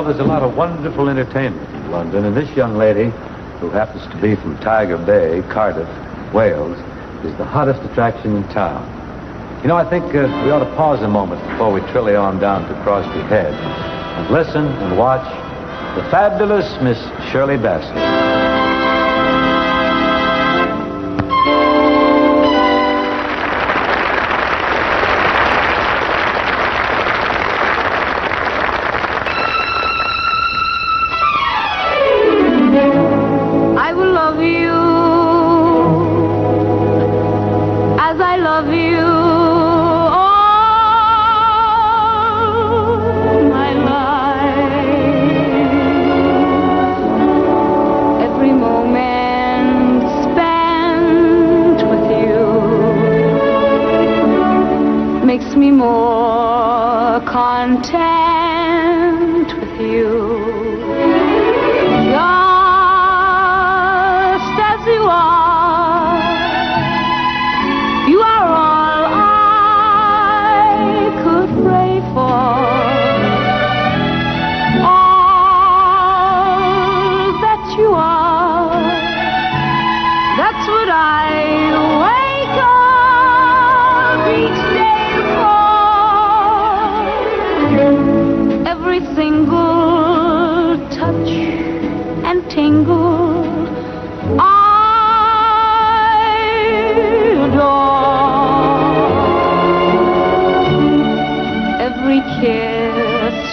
there's a lot of wonderful entertainment in London, and this young lady, who happens to be from Tiger Bay, Cardiff, Wales, is the hottest attraction in town. You know, I think we ought to pause a moment before we trilly on down to Crosby Head and listen and watch the fabulous Miss Shirley Bassey.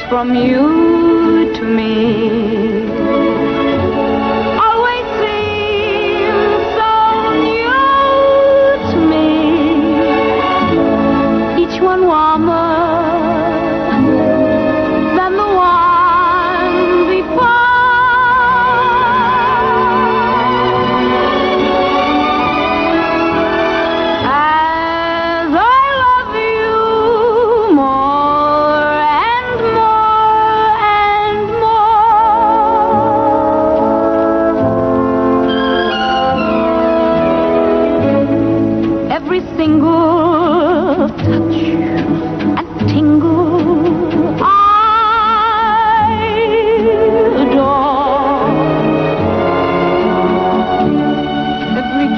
From you to me always seems so new to me, each one warmer than the one before. As I love you more and more single touch and tingle I adore. Every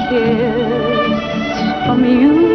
kiss from you